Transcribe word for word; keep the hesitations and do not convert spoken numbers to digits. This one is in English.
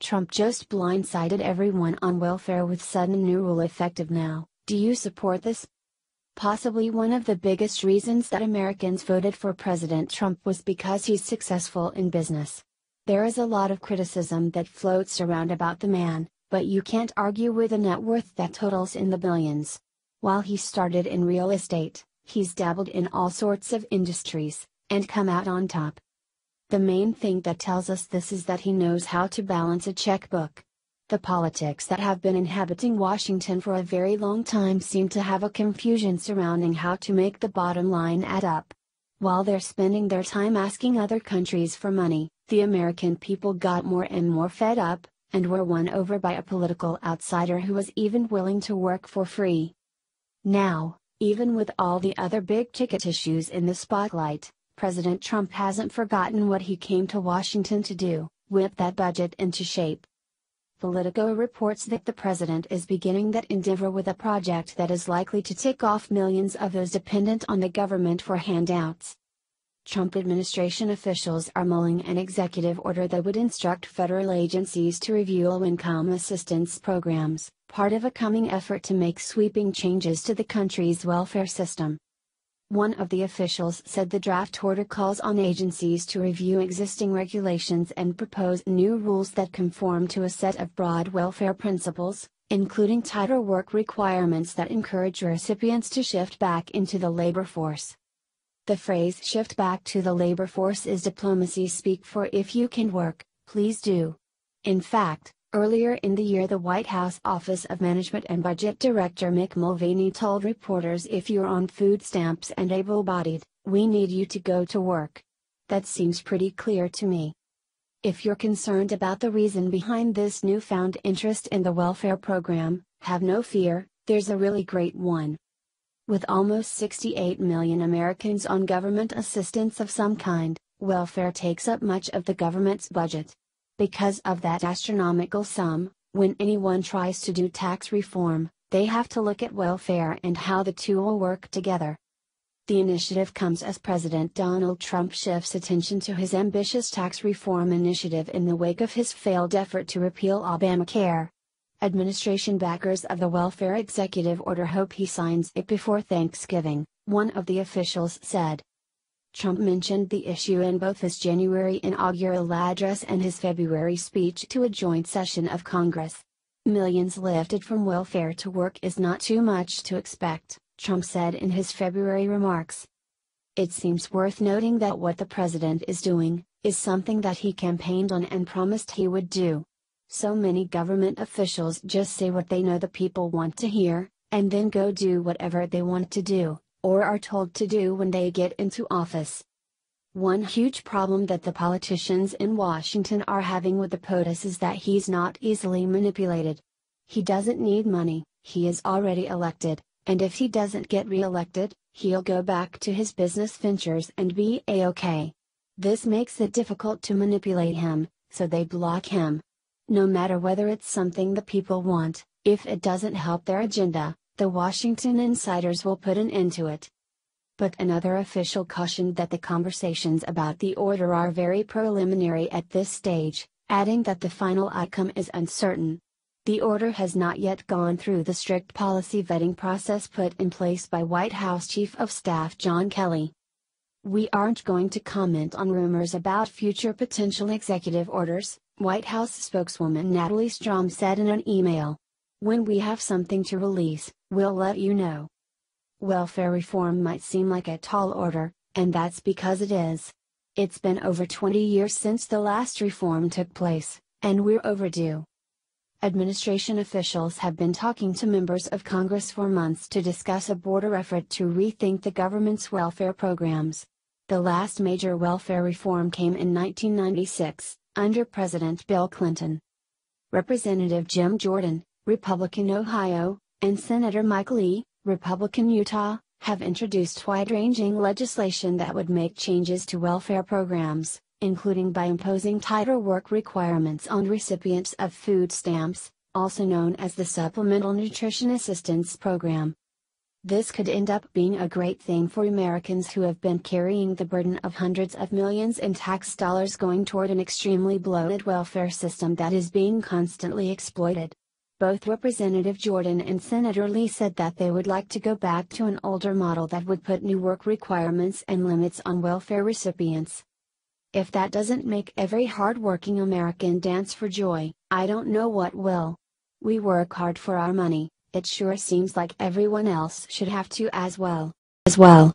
Trump just blindsided everyone on welfare with sudden new rule effective now. Do you support this? Possibly one of the biggest reasons that Americans voted for President Trump was because he's successful in business. There is a lot of criticism that floats around about the man, but you can't argue with a net worth that totals in the billions. While he started in real estate, he's dabbled in all sorts of industries, and come out on top. The main thing that tells us this is that he knows how to balance a checkbook. The politics that have been inhabiting Washington for a very long time seem to have a confusion surrounding how to make the bottom line add up. While they're spending their time asking other countries for money, the American people got more and more fed up, and were won over by a political outsider who was even willing to work for free. Now, even with all the other big-ticket issues in the spotlight, President Trump hasn't forgotten what he came to Washington to do: whip that budget into shape. Politico reports that the president is beginning that endeavor with a project that is likely to tick off millions of those dependent on the government for handouts. Trump administration officials are mulling an executive order that would instruct federal agencies to review low-income assistance programs, part of a coming effort to make sweeping changes to the country's welfare system. One of the officials said the draft order calls on agencies to review existing regulations and propose new rules that conform to a set of broad welfare principles, including tighter work requirements that encourage recipients to shift back into the labor force. The phrase "shift back to the labor force" is diplomacy speak for "if you can work, please do." In fact, earlier in the year the White House Office of Management and Budget Director Mick Mulvaney told reporters, "If you're on food stamps and able-bodied, we need you to go to work." That seems pretty clear to me. If you're concerned about the reason behind this newfound interest in the welfare program, have no fear, there's a really great one. With almost sixty-eight million Americans on government assistance of some kind, welfare takes up much of the government's budget. Because of that astronomical sum, when anyone tries to do tax reform, they have to look at welfare and how the two will work together. The initiative comes as President Donald Trump shifts attention to his ambitious tax reform initiative in the wake of his failed effort to repeal Obamacare. Administration backers of the welfare executive order hope he signs it before Thanksgiving, one of the officials said. Trump mentioned the issue in both his January inaugural address and his February speech to a joint session of Congress. "Millions lifted from welfare to work is not too much to expect," Trump said in his February remarks. It seems worth noting that what the president is doing is something that he campaigned on and promised he would do. So many government officials just say what they know the people want to hear, and then go do whatever they want to do, or are told to do when they get into office. One huge problem that the politicians in Washington are having with the POTUS is that he's not easily manipulated. He doesn't need money, he is already elected, and if he doesn't get re-elected, he'll go back to his business ventures and be a-okay. This makes it difficult to manipulate him, so they block him. No matter whether it's something the people want, if it doesn't help their agenda, the Washington insiders will put an end to it. But another official cautioned that the conversations about the order are very preliminary at this stage, adding that the final outcome is uncertain. The order has not yet gone through the strict policy vetting process put in place by White House Chief of Staff John Kelly. "We aren't going to comment on rumors about future potential executive orders," White House spokeswoman Natalie Strom said in an email. "When we have something to release, we'll let you know." Welfare reform might seem like a tall order, and that's because it is. It's been over twenty years since the last reform took place, and we're overdue. Administration officials have been talking to members of Congress for months to discuss a broader effort to rethink the government's welfare programs. The last major welfare reform came in nineteen ninety-six, under President Bill Clinton. Representative Jim Jordan, Republican Ohio, and Senator Mike Lee, Republican Utah, have introduced wide-ranging legislation that would make changes to welfare programs, including by imposing tighter work requirements on recipients of food stamps, also known as the Supplemental Nutrition Assistance Program. This could end up being a great thing for Americans who have been carrying the burden of hundreds of millions in tax dollars going toward an extremely bloated welfare system that is being constantly exploited. Both Representative Jordan and Senator Lee said that they would like to go back to an older model that would put new work requirements and limits on welfare recipients. If that doesn't make every hard-working American dance for joy, I don't know what will. We work hard for our money. It sure seems like everyone else should have to as well. As well.